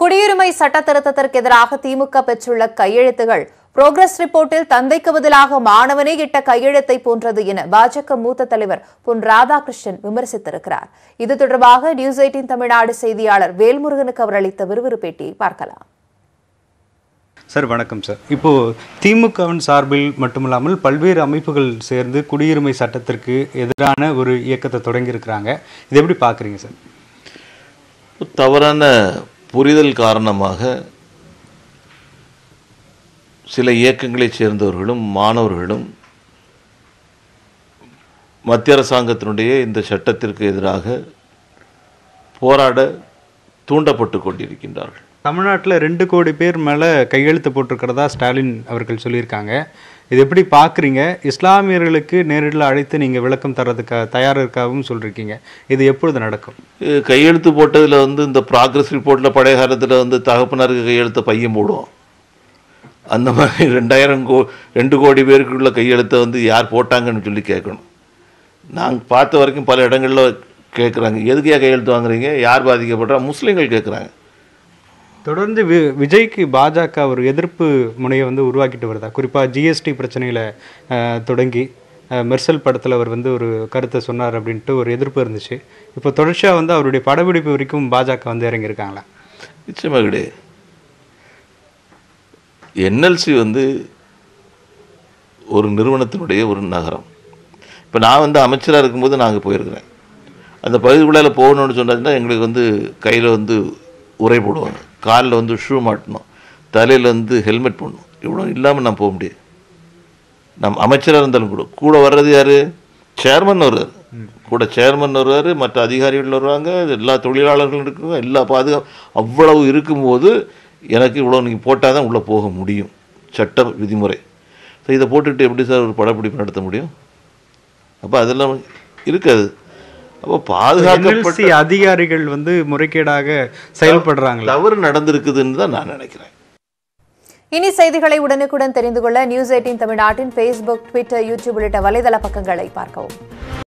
குடியுரிமை சட்டத்திருத்தத்திற்கு எதிராக திமுக பெற்றுள்ள கையெழுத்துகள் புரோகிரஸ் ரிப்போர்ட்டில் தந்தைக்கு பதிலாக மாணவனே இட்ட கையெழுத்தை போன்றது என பாஜக மூத்த தலைவர் பொன் ராதாகிருஷ்ணன் விமர்சித்திருக்கிறார். இது தொடர்பாக நியூஸ் 18 தமிழ்நாடு செய்தியாளர் வேல்முருகனுக்கு அவர் அளித்த விறுவிறு பேட்டியை பார்க்கலாம். சார் வணக்கம் சார். இப்போ திமுகவின் சார்பில் மட்டுமல்லாமல் பல்வேறு அமைப்புகள் சேர்ந்து குடியுரிமை சட்டத்திற்கு எதிரான ஒரு இயக்கத்தை தொடங்கியிருக்கிறாங்க. இதை எப்படி பார்க்குறீங்க சார்? தவறான புரிதல் காரணமாக சில இயக்கங்களைச் சேர்ந்தவர்களும் மாணவர்களும் மத்திய அரசாங்கத்தினுடைய இந்த சட்டத்திற்கு எதிராக போராட தூண்டப்பட்டு கொண்டிருக்கின்றார்கள். தமிழ்நாட்டில் 2 கோடி பேர் மேலே கையெழுத்து போட்டிருக்கிறதா ஸ்டாலின் அவர்கள் சொல்லியிருக்காங்க. இது எப்படி பார்க்குறீங்க? இஸ்லாமியர்களுக்கு நேரில் அழைத்து நீங்கள் விளக்கம் தரதுக்காக தயாராக இருக்காகவும் சொல்லியிருக்கீங்க. இது எப்பொழுது நடக்கும்? கையெழுத்து போட்டதில் இந்த ப்ராக்ரஸ் ரிப்போர்ட்டில் பழைய காலத்தில் தகப்பனாருக்கு கையெழுத்தை பையன் போடுவோம். அந்த மாதிரி 2 கோடி பேருக்குள்ள கையெழுத்தை யார் போட்டாங்கன்னு சொல்லி கேட்கணும். நாங்கள் பார்த்த வரைக்கும் பல இடங்களில் கேட்குறாங்க, எதுக்கையா கையெழுத்து வாங்குறீங்க, யார் பாதிக்கப்படுறா? முஸ்லீம்கள் கேட்குறாங்க. தொடர்ந்து விஜய்க்கு பாஜக ஒரு எதிர்ப்பு முனையை உருவாக்கிட்டு வருதா? குறிப்பாக ஜிஎஸ்டி பிரச்சனையில் தொடங்கி மெர்சல் படத்தில் அவர் ஒரு கருத்தை சொன்னார் அப்படின்ட்டு ஒரு எதிர்ப்பு இருந்துச்சு. இப்போ தொடர்ச்சியாக அவருடைய படப்பிடிப்பு வரைக்கும் பாஜக இறங்கியிருக்காங்களா? நிச்சயமாக கிடையாது. என்எல்சி ஒரு நிறுவனத்தினுடைய ஒரு நகரம். இப்போ நான் அமைச்சராக இருக்கும்போது நாங்கள் போயிருக்கிறேன். அந்த பகுதிக்குள்ளால போகணும்னு சொன்னாச்சுன்னா எங்களுக்கு கையில் உரை போடுவாங்க, காலில் ஷூ மாட்டணும், தலையில் ஹெல்மெட் போடணும். இவ்வளோ இல்லாமல் நான் போக முடியாது. நம் அமைச்சராக இருந்தாலும் கூட வர்றது யார்? சேர்மன் வருவார். கூட சேர்மன் வருவார், மற்ற அதிகாரிகள் வருவாங்க, எல்லா தொழிலாளர்களும் இருக்கிறாங்க, எல்லா பாதுகாப்பு அவ்வளவு இருக்கும்போது எனக்கு இவ்வளோ நீங்கள் போட்டால் தான் உள்ளே போக முடியும், சட்ட விதிமுறை. ஸோ இதை போட்டுக்கிட்டு எப்படி சார் ஒரு படப்பிடிப்பு நடத்த முடியும்? அப்போ அதெல்லாம் இருக்காது. அப்போ பாதுகாப்பு அதிகாரிகள் முறைகேடாக செயல்படுறாங்க, தவறு நடந்திருக்குதுன்னு தான் நான் நினைக்கிறேன். இனி செய்திகளை உடனுக்குடன் தெரிந்து கொள்ள நியூஸ் 18 தமிழ்நாட்டின் Facebook, Twitter, YouTube உள்ளிட்ட வலைதள பக்கங்களை பார்க்கவும்.